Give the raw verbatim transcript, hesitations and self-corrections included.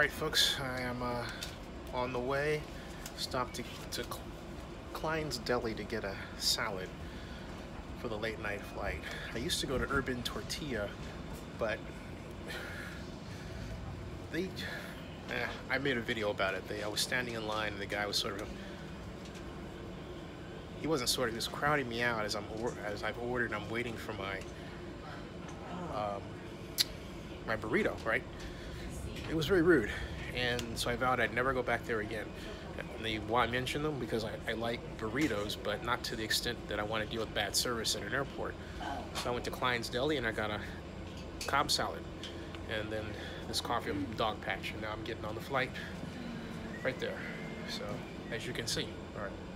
Alright folks, I am uh, on the way. Stopped to, to Klein's Deli to get a salad for the late night flight. I used to go to Urban Tortilla, but they, eh, I made a video about it. They, I was standing in line and the guy was sort of, he wasn't sort of, he was crowding me out as, I'm, as I've ordered and I'm waiting for my, um, my burrito, right? It was very rude, and so I vowed I'd never go back there again. And the why I mention them, because I, I like burritos, but not to the extent that I want to deal with bad service at an airport. So I went to Klein's Deli and I got a Cobb salad, and then this coffee from Dog Patch, and now I'm getting on the flight right there. So as you can see, all right.